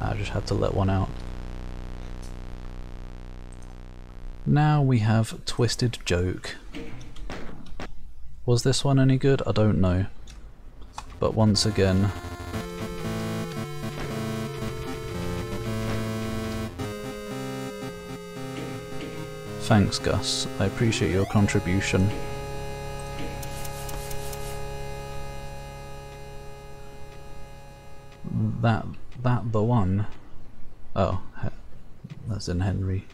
I just had to let one out. Now we have Twisted Joke. Was this one any good? I don't know. But once again, thanks, Gus. I appreciate your contribution. That the one? Oh, that's in Henry.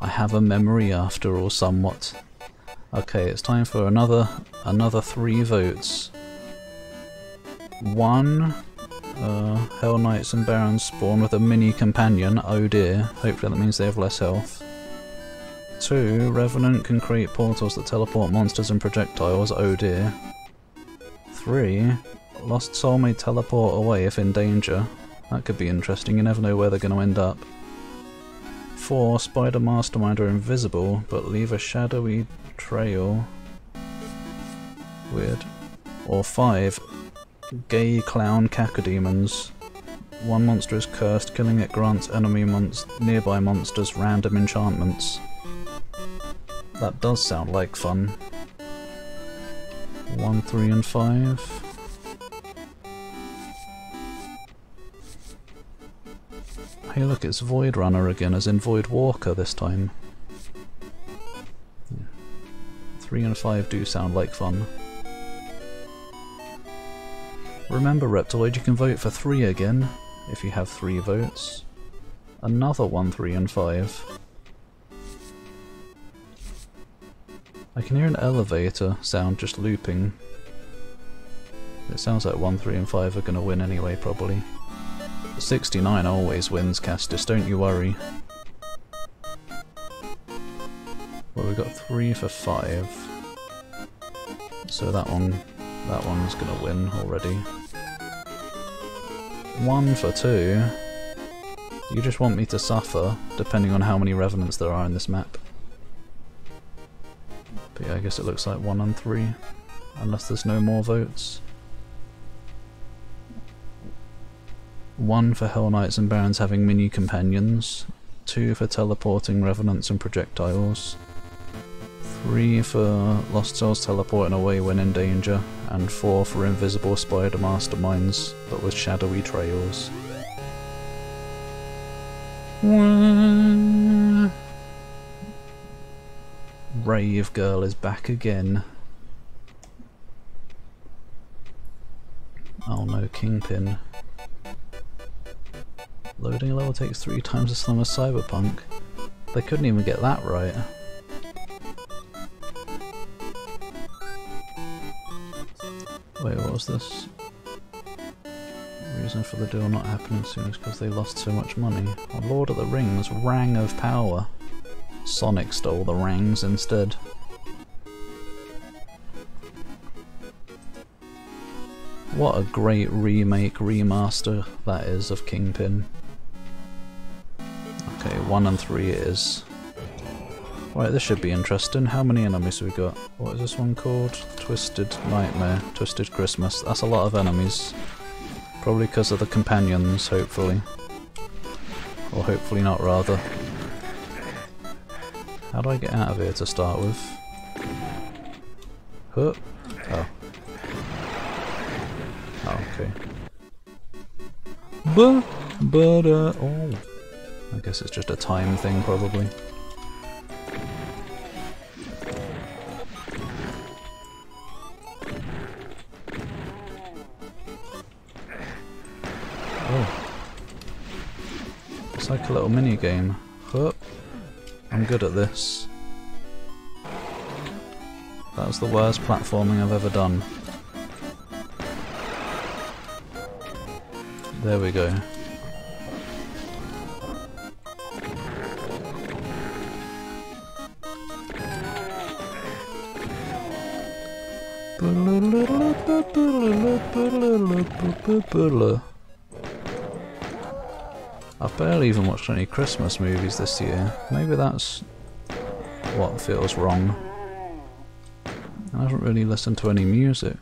I have a memory after all, somewhat. Okay, it's time for another three votes. One, Hell Knights and Barons spawn with a mini companion. Oh dear. Hopefully that means they have less health. 2. Revenant can create portals that teleport monsters and projectiles, oh dear. 3. Lost Soul may teleport away if in danger. That could be interesting, you never know where they're going to end up. 4. Spider Mastermind are invisible, but leave a shadowy trail. Weird. Or 5. Gay Clown Cacodemons. One monster is cursed, killing it grants enemy nearby monsters random enchantments. That does sound like fun. 1, 3 and 5. Hey look, it's Void Runner again, as in Void Walker this time. Yeah. 3 and 5 do sound like fun. Remember Reptiloid, you can vote for 3 again, if you have 3 votes. Another 1, 3 and 5. I can hear an elevator sound just looping. It sounds like 1, 3 and 5 are going to win anyway, probably. 69 always wins, Castus, don't you worry. Well, we've got 3 for 5. So that one's going to win already. 1 for 2. You just want me to suffer, depending on how many revenants there are in this map. But yeah, I guess it looks like 1 and 3, unless there's no more votes. 1 for Hell Knights and Barons having mini companions, 2 for teleporting revenants and projectiles, 3 for Lost Souls teleporting away when in danger, and 4 for invisible spider masterminds but with shadowy trails. Rave Girl is back again. Oh no, Kingpin. Loading a level takes 3 times as long as Cyberpunk. They couldn't even get that right. Wait, what was this? The reason for the deal not happening soon is because they lost so much money. On Lord of the Rings, Rang of Power. Sonic stole the rings instead. What a great remaster that is of Kingpin. Okay, 1 and 3 it is. Right, this should be interesting. How many enemies have we got? What is this one called? Twisted Nightmare, Twisted Christmas. That's a lot of enemies. Probably because of the companions, hopefully. Or hopefully not, rather. How do I get out of here to start with? Huh? Oh. Oh, okay. Oh. I guess it's just a time thing, probably. Oh. It's like a little mini game. Huh? I'm good at this. That was the worst platforming I've ever done. There we go. I've barely even watched any Christmas movies this year. Maybe that's what feels wrong. I haven't really listened to any music.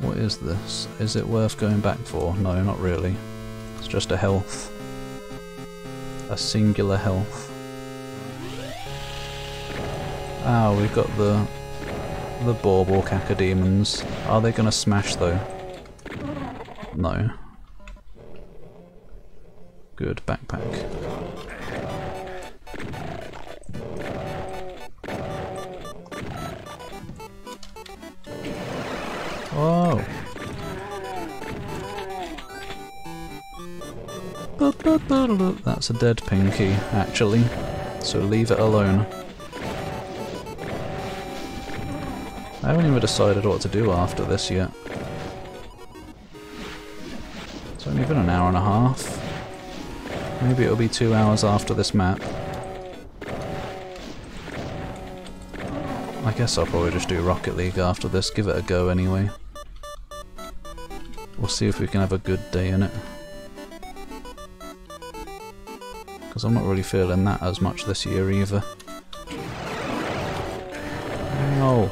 What is this? Is it worth going back for? No, not really. It's just a health. A singular health. Ah, we've got the Borbor Cacodemons. Are they gonna smash though? No. Good backpack. Oh. That's a dead pinky, actually. So leave it alone. I haven't even decided what to do after this yet. It's only been an hour and a half. Maybe it'll be 2 hours after this map. I guess I'll probably just do Rocket League after this, give it a go anyway. We'll see if we can have a good day in it. Because I'm not really feeling that as much this year either. Oh.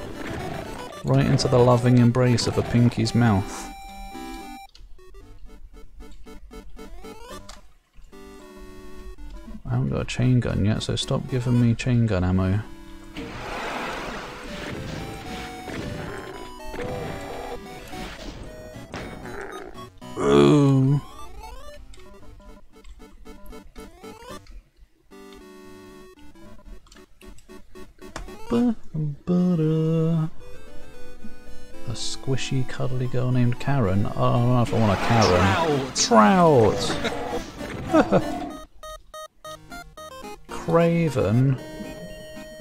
Right into the loving embrace of a pinky's mouth. I haven't got a chain gun yet, so stop giving me chain gun ammo. Ooh. Squishy, cuddly girl named Karen. Oh, I don't know if I want a Karen. Trout! Craven?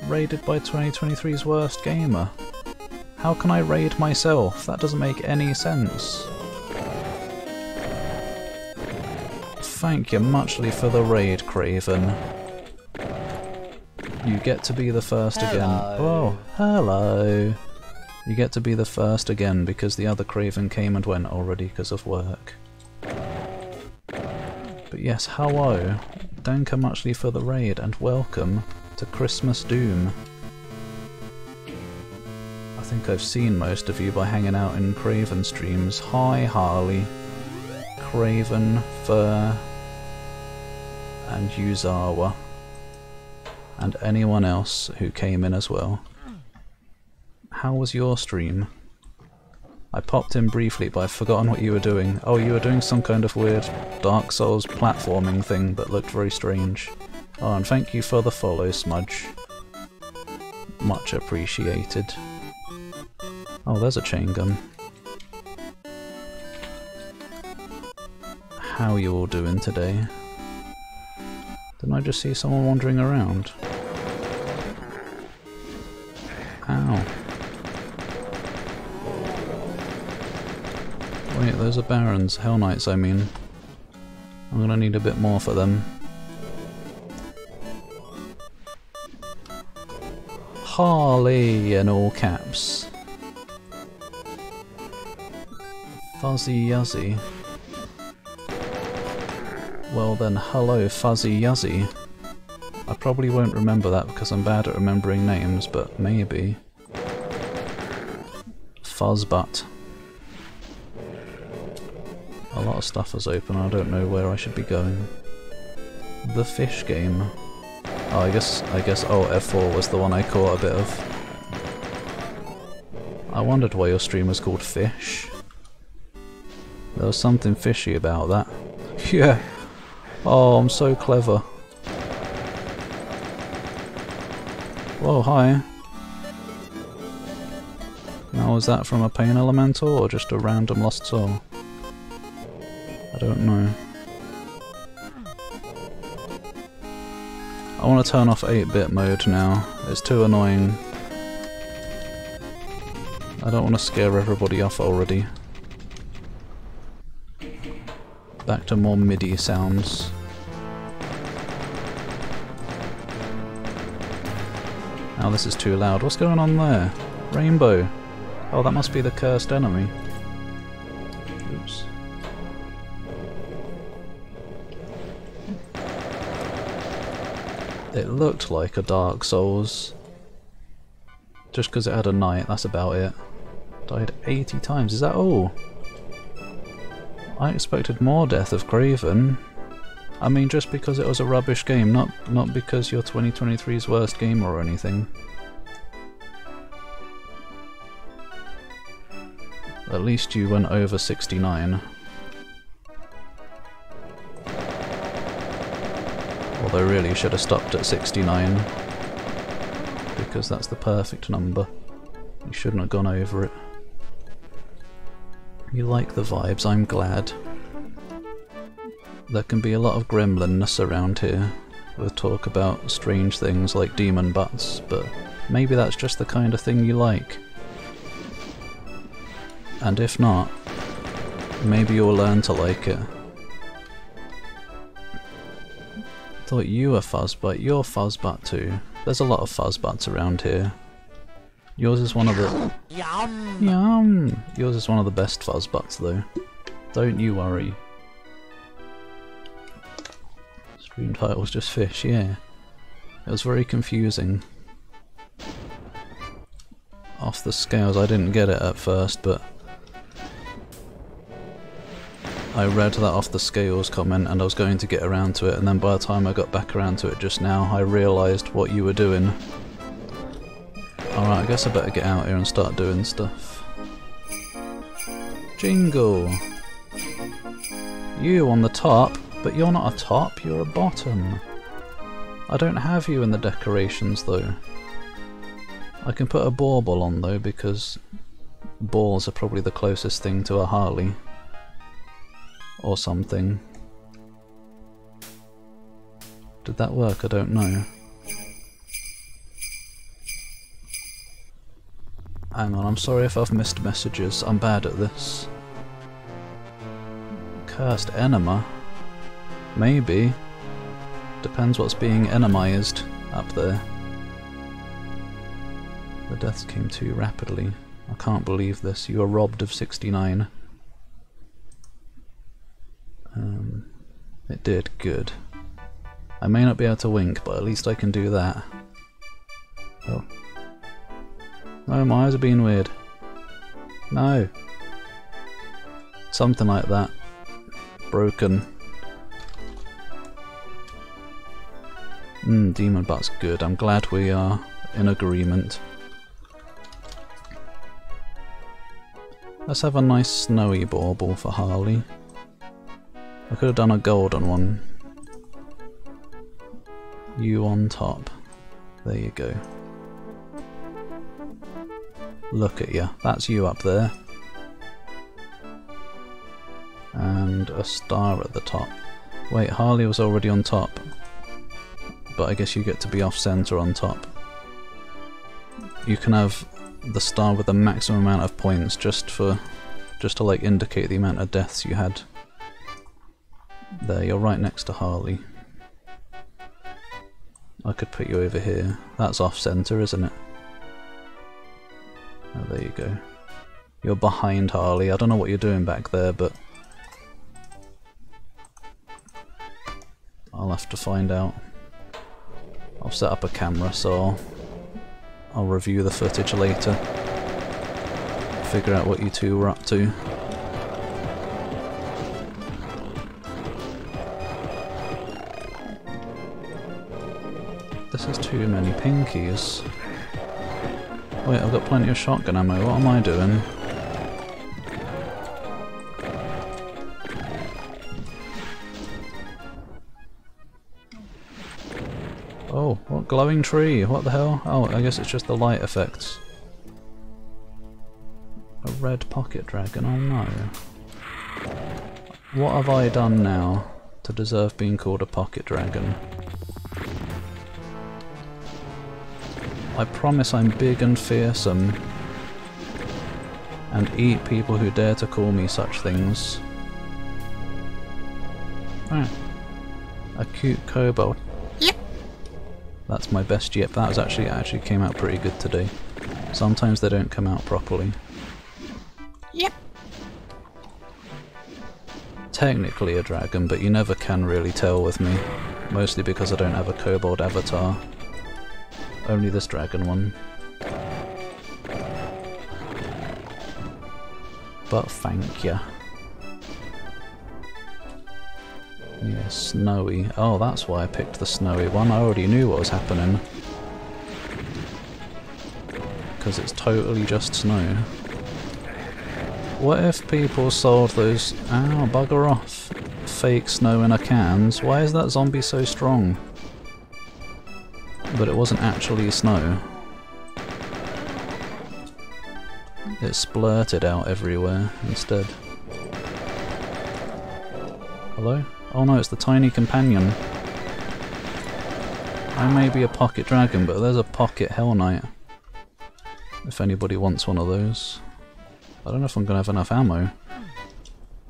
Raided by 2023's worst gamer. How can I raid myself? That doesn't make any sense. Thank you muchly for the raid, Craven. You get to be the first again. Oh, hello. You get to be the first again because the other Craven came and went already because of work. But yes, hello. Danka muchly for the raid and welcome to Christmas Doom. I think I've seen most of you by hanging out in Craven streams. Hi Harley, Craven, Fur, and Yuzawa. And anyone else who came in as well. How was your stream? I popped in briefly, but I've forgotten what you were doing. Oh, you were doing some kind of weird Dark Souls platforming thing that looked very strange. Oh, and thank you for the follow, Smudge. Much appreciated. Oh, there's a chain gun. How are you all doing today? Didn't I just see someone wandering around? Ow. Wait, those are barons. Hell knights, I mean. I'm gonna need a bit more for them. Harley in all caps. Fuzzy Yuzzy. Well then, hello Fuzzy Yuzzy. I probably won't remember that because I'm bad at remembering names, but maybe. Fuzzbutt. A lot of stuff is open, I don't know where I should be going. The fish game. Oh, I guess, oh, F4 was the one I caught a bit of. I wondered why your stream was called Fish. There was something fishy about that. Yeah. Oh, I'm so clever. Whoa, hi. Now, was that from a pain elemental or just a random lost soul? I don't know. I want to turn off 8-bit mode now. It's too annoying. I don't want to scare everybody off already. Back to more MIDI sounds. Now this is too loud. What's going on there? Rainbow. Oh, that must be the cursed enemy. Oops. It looked like a Dark Souls. Just because it had a knight, that's about it. Died 80 times. Is that all? I expected more death of Craven. I mean, just because it was a rubbish game, not because you're 2023's worst game or anything. At least you went over 69. Although really should have stopped at 69. Because that's the perfect number. You shouldn't have gone over it. You like the vibes, I'm glad. There can be a lot of gremlinness around here. We'll talk about strange things like demon butts, but maybe that's just the kind of thing you like. And if not, maybe you'll learn to like it. Thought you were fuzzbutt, you're fuzzbutt too. There's a lot of fuzzbutts around here. Yours is one of the... Yum! Yum! Yours is one of the best fuzzbutts though. Don't you worry. Stream title's just fish, yeah. It was very confusing. Off the scales, I didn't get it at first, but I read that off the scales comment and I was going to get around to it, and then by the time I got back around to it just now, I realised what you were doing. Alright, I guess I better get out here and start doing stuff. Jingle! You on the top? But you're not a top, you're a bottom. I don't have you in the decorations though. I can put a bauble on though, because balls are probably the closest thing to a Harley. Or something. Did that work? I don't know. Hang on, I'm sorry if I've missed messages. I'm bad at this. Cursed enema? Maybe. Depends what's being enemized up there. The deaths came too rapidly. I can't believe this. You were robbed of 69. It did. Good. I may not be able to wink, but at least I can do that. Oh. No, my eyes are being weird. No. Something like that. Broken. Demon butt's good. I'm glad we are in agreement. Let's have a nice snowy bauble for Harley. I could have done a golden one. You on top. There you go. Look at you. That's you up there. And a star at the top. Wait, Harley was already on top. But I guess you get to be off-center on top. You can have the star with the maximum amount of points just to like indicate the amount of deaths you had. There, you're right next to Harley. I could put you over here. That's off-center, isn't it? Oh, there you go. You're behind Harley. I don't know what you're doing back there, but I'll have to find out. I'll set up a camera, so I'll review the footage later. Figure out what you two were up to. This is too many pinkies. Wait, I've got plenty of shotgun ammo, what am I doing? Oh, what glowing tree? What the hell? Oh, I guess it's just the light effects. A red pocket dragon, oh no. What have I done now to deserve being called a pocket dragon? I promise I'm big and fearsome and eat people who dare to call me such things. Ah, a cute kobold. That's my best yip. That was actually came out pretty good today. Sometimes they don't come out properly. Yep. Technically a dragon, but you never can really tell with me. Mostly because I don't have a kobold avatar. Only this dragon one. but thank you. Yeah, snowy. Oh, that's why I picked the snowy one. I already knew what was happening. Because it's totally just snow. What if people sold those... Ow, bugger off. Fake snow in a cans. Why is that zombie so strong? But it wasn't actually snow. It splurted out everywhere instead. Hello? Oh no, it's the tiny companion. I may be a pocket dragon, but there's a pocket hell knight. If anybody wants one of those. I don't know if I'm going to have enough ammo.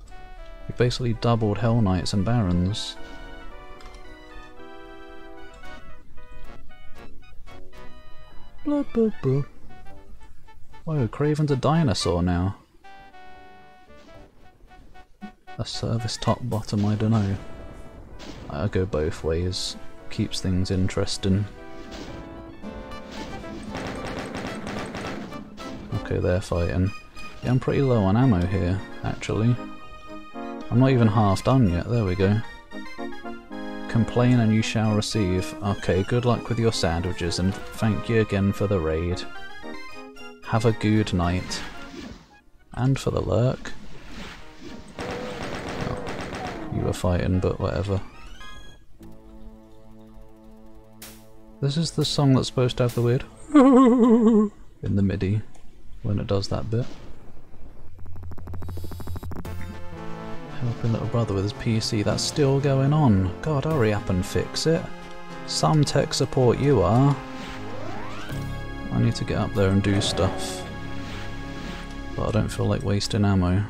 We basically doubled Hell Knights and Barons. Blah blah blah. Whoa, Craven's a dinosaur now. A service top bottom, I don't know. I go both ways. Keeps things interesting. Okay, they're fighting. Yeah, I'm pretty low on ammo here, actually. I'm not even half done yet, there we go. Complain and you shall receive. Okay, good luck with your sandwiches and thank you again for the raid. Have a good night. And for the lurk. Oh, you were fighting, but whatever. This is the song that's supposed to have the weird in the MIDI. When it does that bit. Helping little brother with his PC, that's still going on. God, hurry up and fix it. Some tech support you are. I need to get up there and do stuff. But I don't feel like wasting ammo.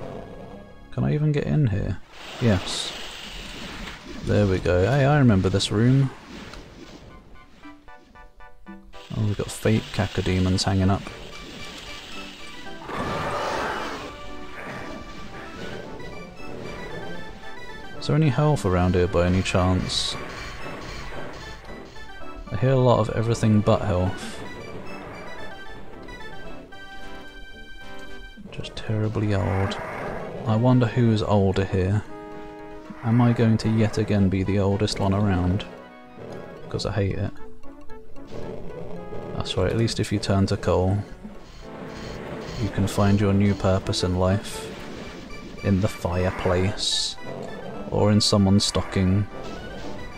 Can I even get in here? Yes. There we go. Hey, I remember this room. Oh, we've got fake cacodemons hanging up. Is there any health around here by any chance? I hear a lot of everything but health. Just terribly old. I wonder who's older here. Am I going to yet again be the oldest one around? Because I hate it. That's right, at least if you turn to coal, you can find your new purpose in life. In the fireplace. Or in someone's stocking.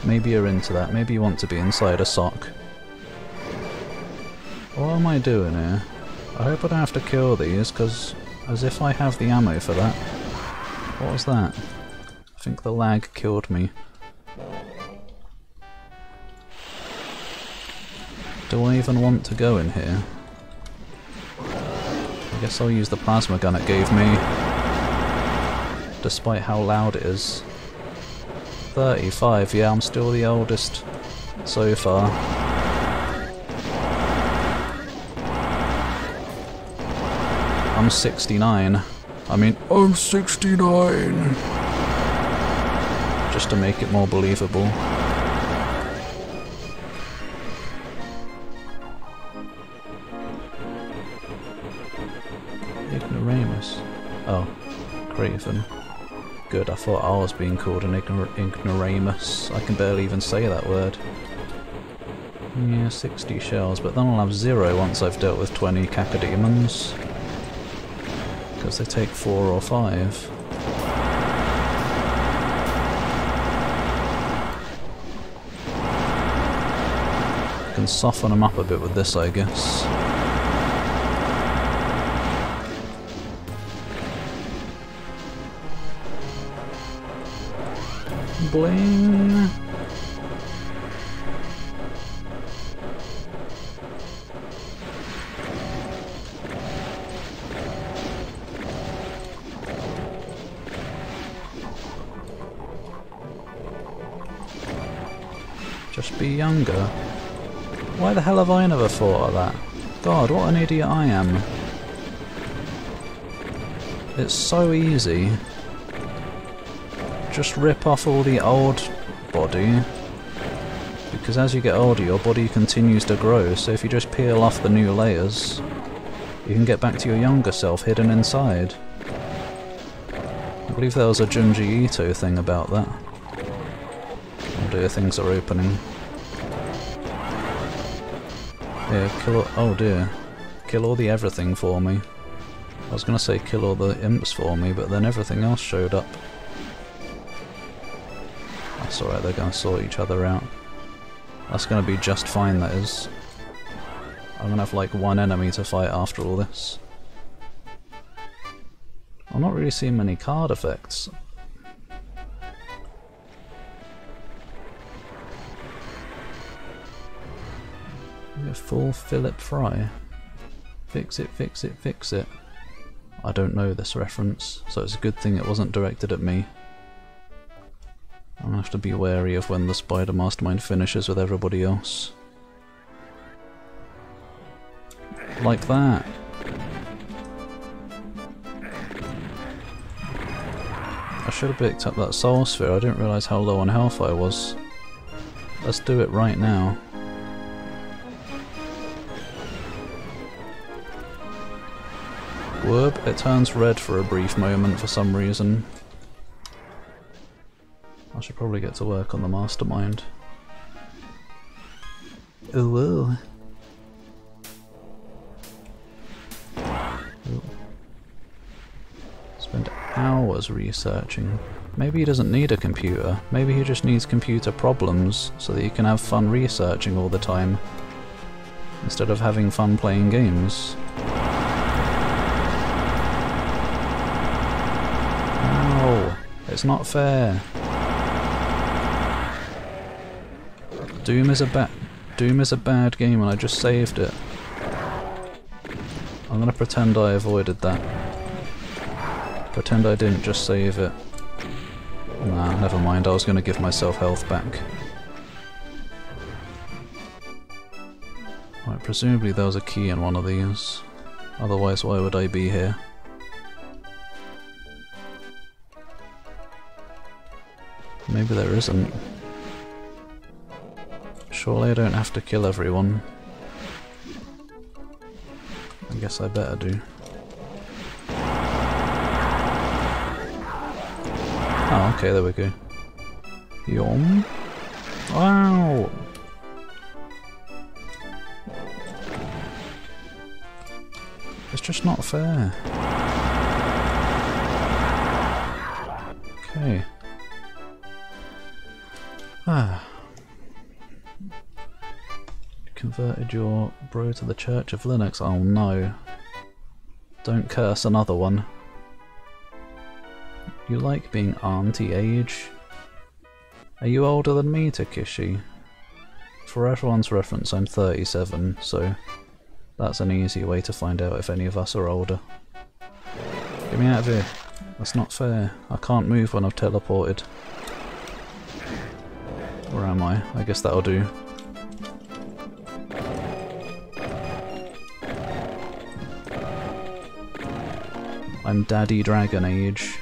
Maybe you're into that, maybe you want to be inside a sock. What am I doing here? I hope I don't have to kill these, because as if I have the ammo for that. What was that? I think the lag killed me. Do I even want to go in here? I guess I'll use the plasma gun it gave me. Despite how loud it is. 35, yeah, I'm still the oldest so far. I'm 69. I mean, I'm 69! Just to make it more believable. Ignoramus. Oh, Craven. Good, I thought I was being called an ignoramus. I can barely even say that word. Yeah, 60 shells, but then I'll have 0 once I've dealt with 20 cacodemons. Because they take 4 or 5. I can soften them up a bit with this, I guess. Bling. Just be younger. Why the hell have I never thought of that? God, what an idiot I am. It's so easy. Just rip off all the old body, because as you get older your body continues to grow, so if you just peel off the new layers you can get back to your younger self hidden inside. believe there was a Junji Ito thing about that. Oh dear, things are opening. Yeah, kill all, oh dear. Kill all the everything for me. I was gonna say kill all the imps for me, but then everything else showed up. That's alright, they're gonna sort each other out. That's gonna be just fine, that is. I'm gonna have like one enemy to fight after all this. I'm not really seeing many card effects. We're full Philip Fry. Fix it, fix it, fix it. I don't know this reference, so it's a good thing it wasn't directed at me. I'm gonna have to be wary of when the Spider Mastermind finishes with everybody else. Like that. I should have picked up that soul sphere, I didn't realise how low on health I was. Let's do it right now. Whoop, it turns red for a brief moment for some reason. I should probably get to work on the mastermind. Ooh. Ooh. Spend hours researching. Maybe he doesn't need a computer. Maybe he just needs computer problems so that he can have fun researching all the time instead of having fun playing games. Ow! It's not fair. Doom is a bad game, and I just saved it. I'm gonna pretend I avoided that. Pretend I didn't just save it. Nah, never mind. I was gonna give myself health back. Right, presumably there was a key in one of these. Otherwise, why would I be here? Maybe there isn't. Surely I don't have to kill everyone. I guess I better do. Oh, okay, there we go. Yum. Wow! It's just not fair. Okay. Ah. Converted your bro to the Church of Linux. Oh no. Don't curse another one. You like being auntie age? Are you older than me, Takeshi? For everyone's reference, I'm 37, so that's an easy way to find out if any of us are older. Get me out of here. That's not fair. I can't move when I've teleported. Where am I? I guess that'll do. I'm Daddy Dragon Age.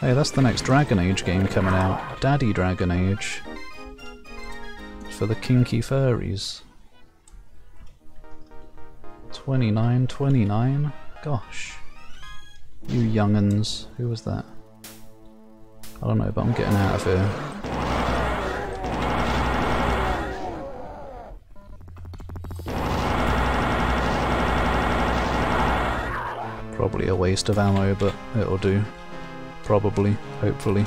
Hey, that's the next Dragon Age game coming out. Daddy Dragon Age. For the kinky furries. 29? Gosh. You young'uns. Who was that? I don't know, but I'm getting out of here. Probably a waste of ammo, but it'll do. Probably, hopefully.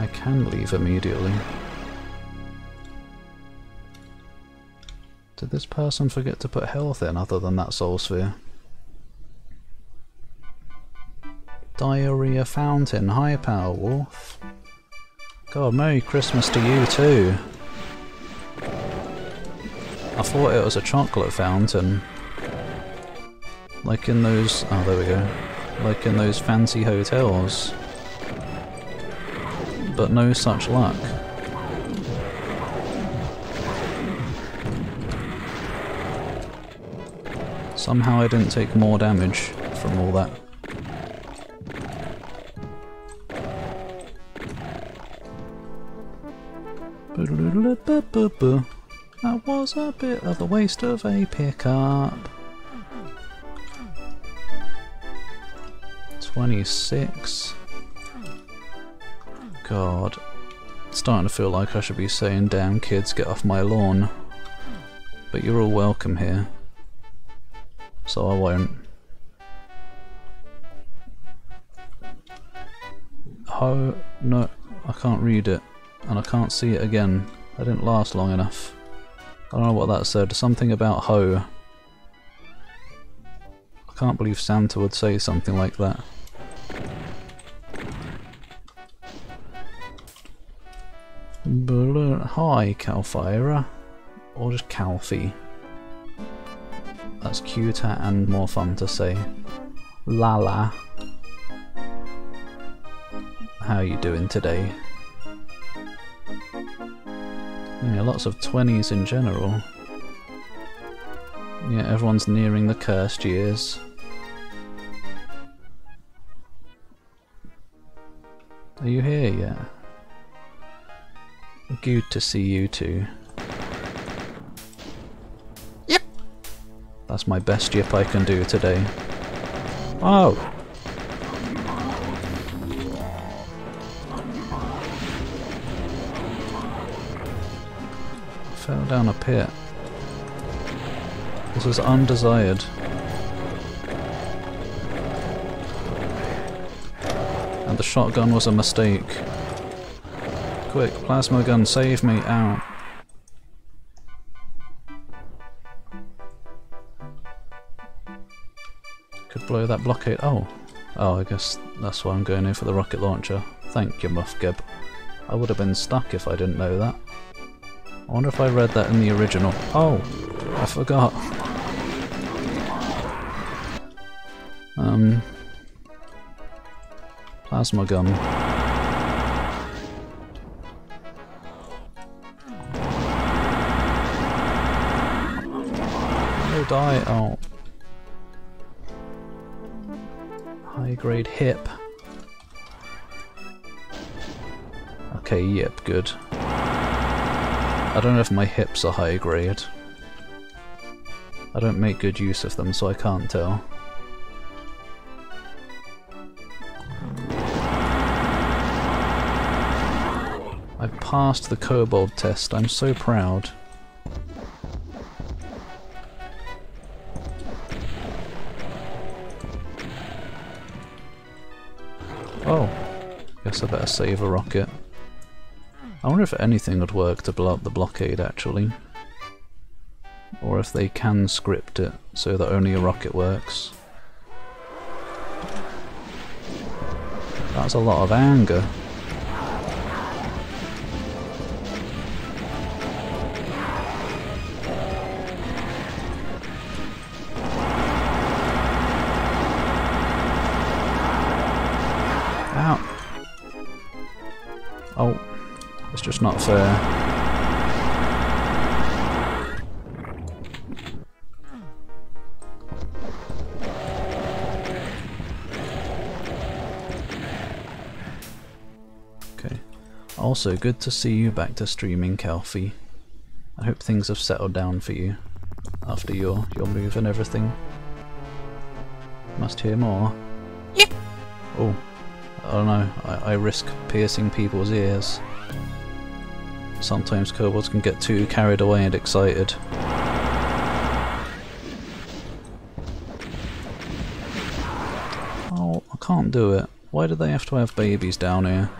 I can leave immediately. Did this person forget to put health in other than that soul sphere? Diarrhea fountain, high power wolf. God, Merry Christmas to you too. I thought it was a chocolate fountain. Like in those... oh, there we go. Like in those fancy hotels. But no such luck. Somehow I didn't take more damage from all that. That was a bit of a waste of a pickup. 26. God. It's starting to feel like I should be saying, damn kids, get off my lawn. But you're all welcome here. So I won't. Oh, no, I can't read it. And I can't see it again. I didn't last long enough. I don't know what that said. Something about ho. I can't believe Santa would say something like that. Hi, Calfira. Or just Calfie. That's cuter and more fun to say. Lala. How are you doing today? Yeah, lots of 20s in general. Yeah, everyone's nearing the cursed years. Are you here yet? Good to see you too. Yep! That's my best yip I can do today. Oh! Fell down a pit. This is undesired. And the shotgun was a mistake. Quick, plasma gun, save me, ow. Could blow that blockade, oh. Oh, I guess that's why I'm going in for the rocket launcher. Thank you, Muffgib. I would have been stuck if I didn't know that. I wonder if I read that in the original. Oh, I forgot. Plasma gun. Die, oh. High grade hip. Okay, yep, good. I don't know if my hips are high grade. I don't make good use of them, so I can't tell. I passed the kobold test, I'm so proud. Oh, guess I better save a rocket. I wonder if anything would work to blow up the blockade actually. Or if they can script it so that only a rocket works. That's a lot of anger. Just not fair. Okay. Also, good to see you back to streaming, Calfie. I hope things have settled down for you after your move and everything. Must hear more. Yep. Oh, I don't know. I risk piercing people's ears. Sometimes kobolds can get too carried away and excited. Oh, I can't do it. Why do they have to have babies down here?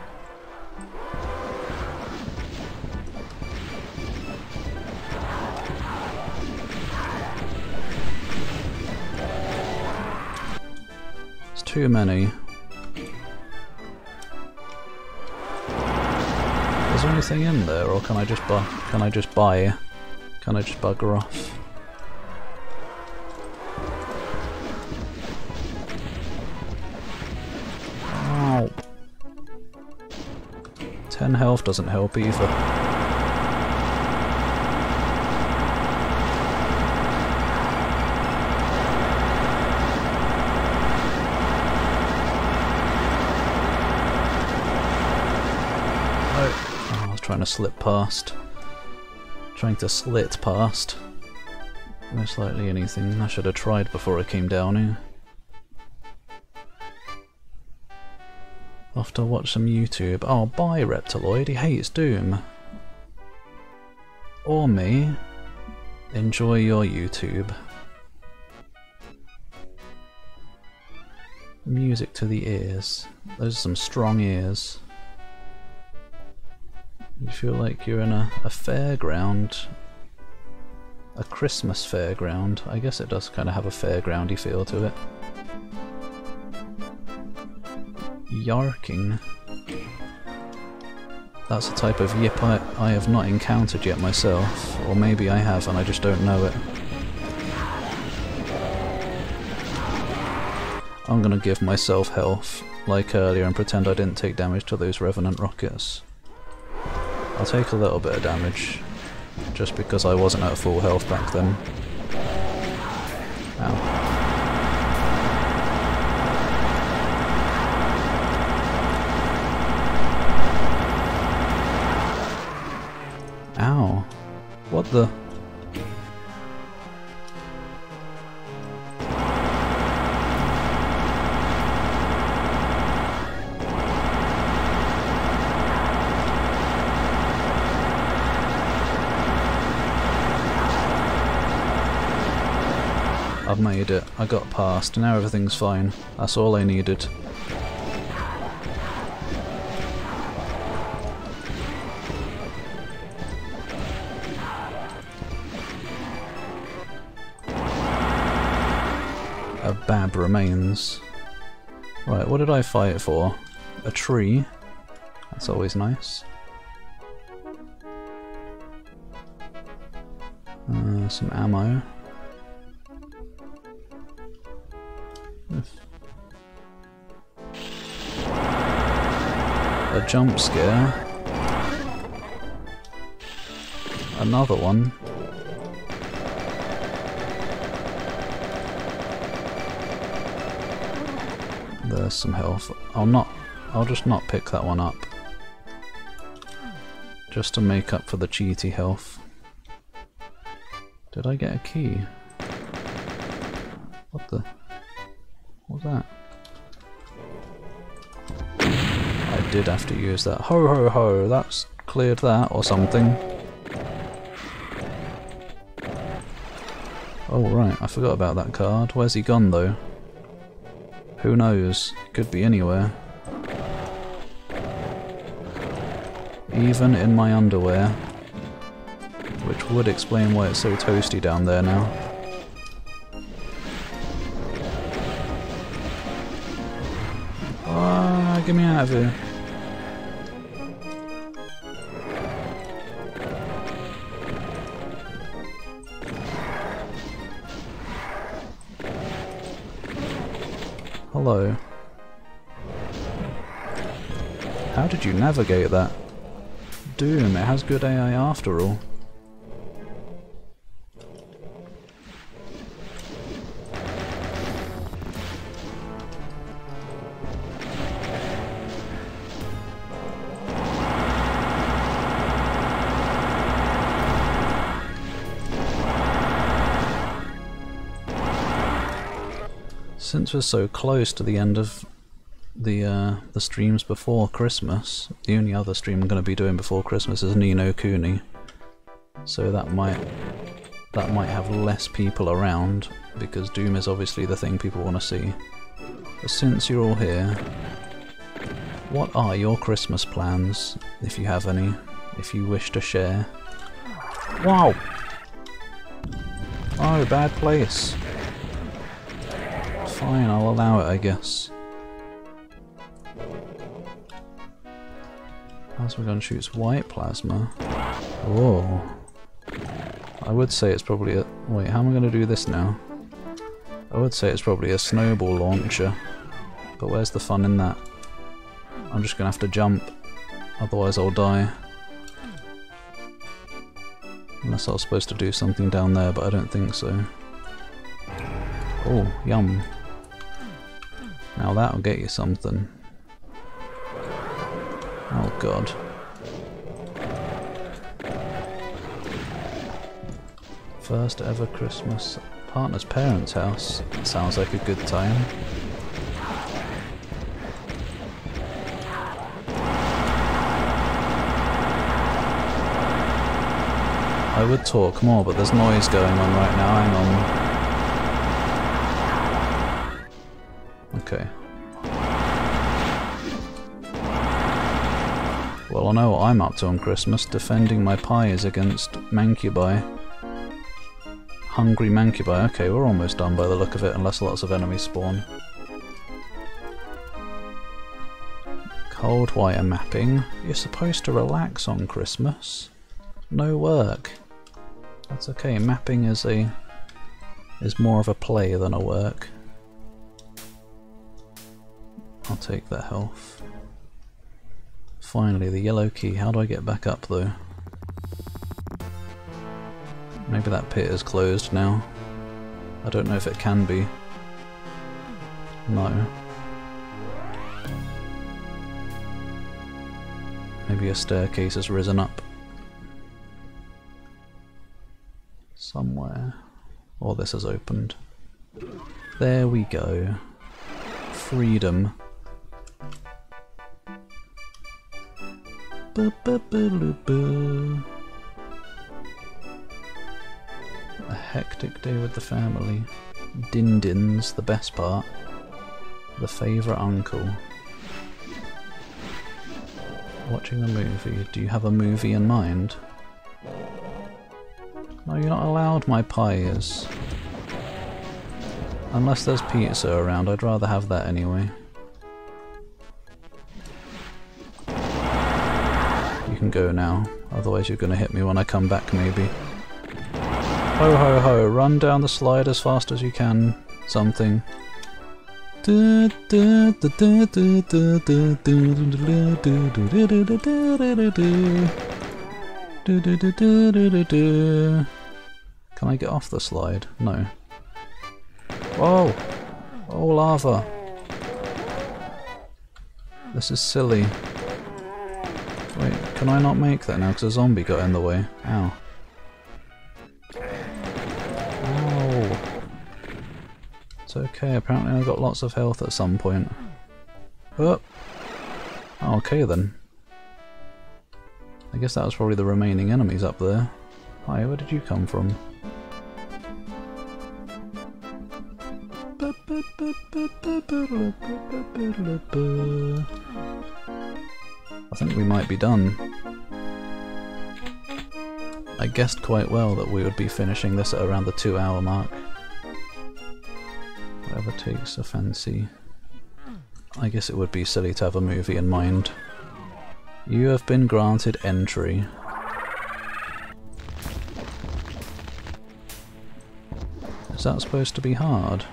It's too many. Is there anything in there, or can I just buy? Can I just bugger off? Ow. 10 health doesn't help either. Oh. Trying to slip past. Trying to slit past. Most likely anything. I should have tried before I came down here. Off to watch some YouTube. Oh, bye Reptiloid, he hates Doom. Or me. Enjoy your YouTube. Music to the ears. Those are some strong ears. You feel like you're in a fairground. A Christmas fairground. I guess it does kind of have a fairgroundy feel to it. Yarking. That's a type of yip I have not encountered yet myself. Or maybe I have and I just don't know it. I'm gonna give myself health like earlier and pretend I didn't take damage to those Revenant rockets. I'll take a little bit of damage, just because I wasn't at full health back then. Ow. Ow. What the? I've made it. I got past. Now everything's fine. That's all I needed. A bab remains. Right, what did I fight for? A tree. That's always nice. Some ammo. A jump scare. Another one. There's some health. I'll just not pick that one up. Just to make up for the cheaty health. Did I get a key? What the? What's that? I did have to use that. Ho ho ho, that's cleared that or something. Oh right, I forgot about that card. Where's he gone though? Who knows? Could be anywhere. Even in my underwear. Which would explain why it's so toasty down there now. Get me out of here. Hello. How did you navigate that? Doom, it has good AI after all. Since we're so close to the end of the streams before Christmas, the only other stream I'm going to be doing before Christmas is Ni No Kuni, so that might have less people around because Doom is obviously the thing people want to see. But since you're all here, what are your Christmas plans, if you have any, if you wish to share? Wow! Oh, bad place. Fine, I'll allow it, I guess. Plasma gun shoots white plasma. Whoa. I would say it's probably a... Wait, how am I going to do this now? I would say it's probably a snowball launcher. But where's the fun in that? I'm just going to have to jump. Otherwise I'll die. Unless I was supposed to do something down there, but I don't think so. Oh, yum. Now that'll get you something. Oh god. First ever Christmas at partner's parents' house. Sounds like a good time. I would talk more, but there's noise going on right now. Hang on. Okay. Well, I know what I'm up to on Christmas, defending my pies against Mancubi. Hungry Mancubi. Okay, we're almost done by the look of it, unless lots of enemies spawn. Cold wire mapping. You're supposed to relax on Christmas. No work. That's okay, mapping is more of a play than a work. I'll take that health. Finally, the yellow key. How do I get back up though? Maybe that pit is closed now. I don't know if it can be. No. Maybe a staircase has risen up. Somewhere. Or this has opened. There we go. Freedom. A hectic day with the family. Din-din's the best part. The favourite uncle. Watching a movie. Do you have a movie in mind? No, you're not allowed my pies. Unless there's pizza around, I'd rather have that anyway. You can go now, otherwise you're gonna hit me when I come back maybe. Ho ho ho, run down the slide as fast as you can. Something. Can I get off the slide? No. Whoa! Oh, lava! This is silly. Wait, can I not make that now? Because a zombie got in the way. Ow. Ow. It's okay, apparently I got lots of health at some point. Oh! Okay then. I guess that was probably the remaining enemies up there. Hi, where did you come from? I think we might be done. I guessed quite well that we would be finishing this at around the 2-hour mark. Whatever takes a fancy. I guess it would be silly to have a movie in mind. You have been granted entry. Is that supposed to be hard?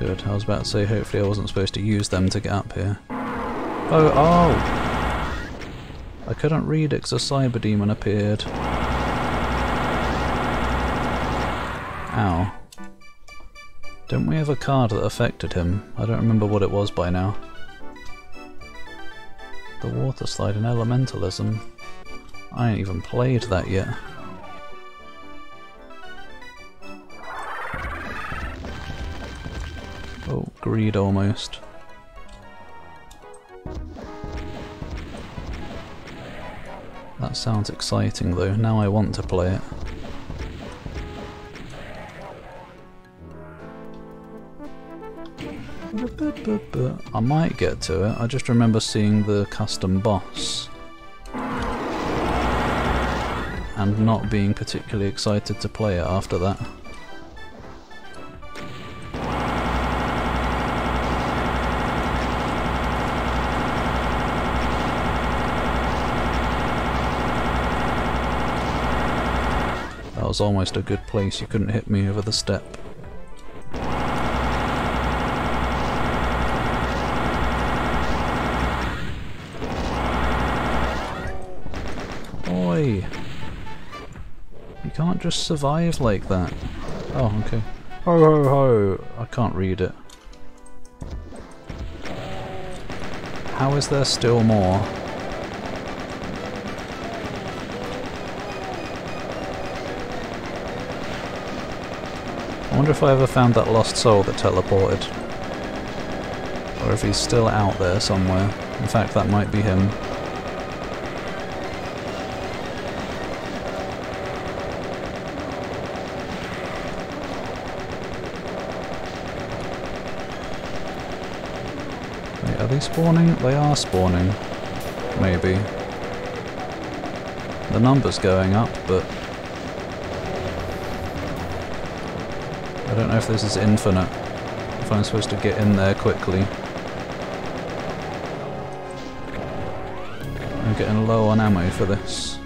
Good, I was about to say, hopefully I wasn't supposed to use them to get up here. Oh, oh! I couldn't read it because a cyber demon appeared. Ow. Didn't we have a card that affected him? I don't remember what it was by now. The water slide and elementalism. I ain't even played that yet. Oh, greed almost. That sounds exciting though, now I want to play it. I might get to it, I just remember seeing the custom boss. And not being particularly excited to play it after that. That was almost a good place, you couldn't hit me over the step. Oi! You can't just survive like that. Oh, okay. Ho ho ho! I can't read it. How is there still more? I wonder if I ever found that lost soul that teleported. Or if he's still out there somewhere. In fact, that might be him. Wait, are they spawning? They are spawning. Maybe. The number's going up, but... I don't know if this is infinite. If I'm supposed to get in there quickly. I'm getting low on ammo for this.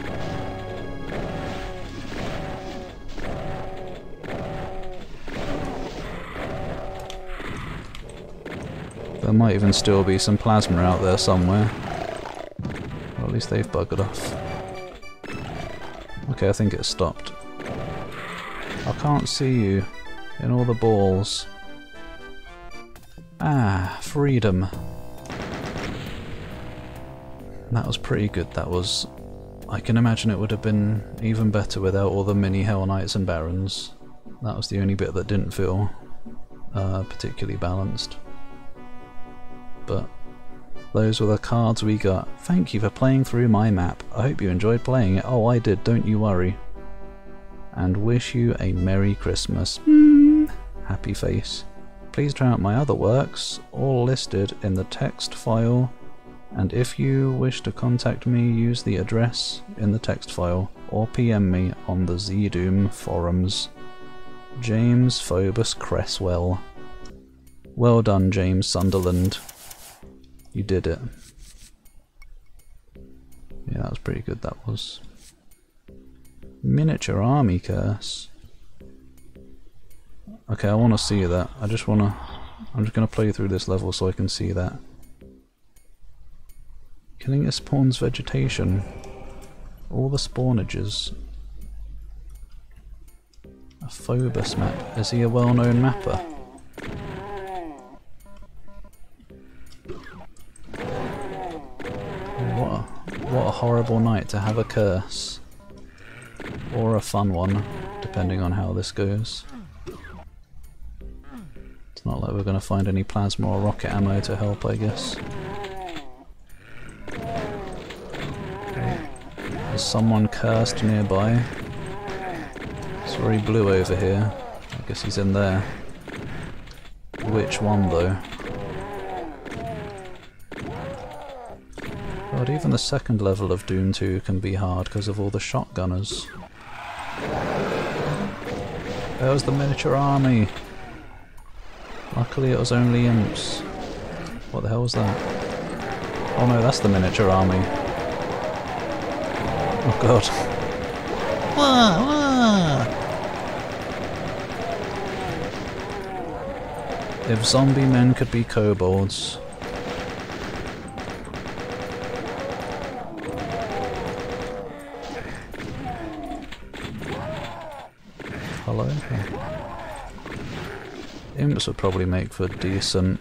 There might even still be some plasma out there somewhere. Or at least they've buggered off. Okay, I think it stopped. I can't see you. In all the balls. Ah, freedom. That was pretty good, that was. I can imagine it would have been even better without all the mini Hell Knights and Barons. That was the only bit that didn't feel particularly balanced. But those were the cards we got. Thank you for playing through my map. I hope you enjoyed playing it. Oh, I did, don't you worry. And wish you a Merry Christmas. Happy face. Please try out my other works, all listed in the text file, and if you wish to contact me, use the address in the text file or PM me on the ZDoom forums. James Phobus Cresswell. Well done, James Sunderland. You did it. Yeah, that was pretty good, that was. Miniature army curse. Okay, I want to see that. I'm just going to play through this level so I can see that. Killing it spawns vegetation. All the spawnages. A Phobos map. Is he a well-known mapper? What a horrible night to have a curse. Or a fun one, depending on how this goes. It's not like we're going to find any plasma or rocket ammo to help, I guess. There's someone cursed nearby. Sorry, blue over here. I guess he's in there. Which one, though? God, even the second level of Doom 2 can be hard because of all the shotgunners. There's the miniature army! Luckily it was only imps. What the hell was that? Oh no, that's the miniature army. Oh god. Wah, wah. If zombie men could be kobolds. Hello? Okay. Imps would probably make for decent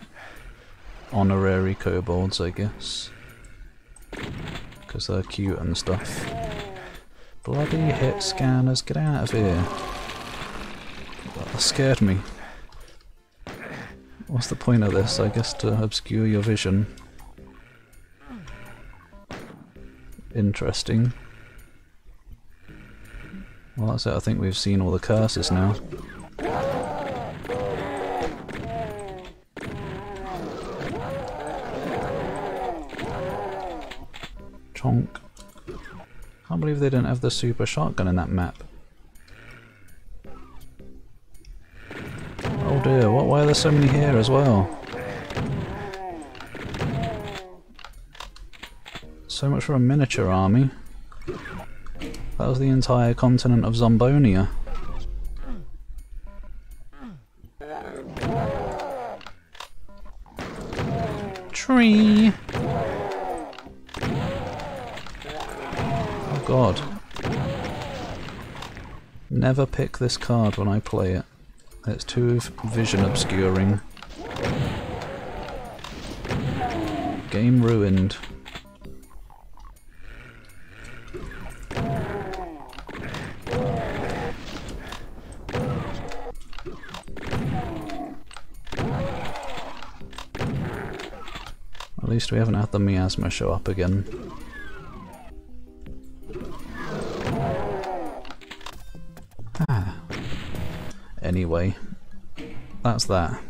honorary kobolds, I guess. Because they're cute and stuff. Bloody hit scanners, get out of here! That scared me. What's the point of this? I guess to obscure your vision. Interesting. Well, that's it, I think we've seen all the curses now. Chonk. Can't believe they didn't have the super shotgun in that map. Oh dear, what, why are there so many here as well? So much for a miniature army. That was the entire continent of Zombonia. Tree! God. Never pick this card when I play it. It's too vision obscuring. Game ruined. At least we haven't had the miasma show up again. Anyway, that's that.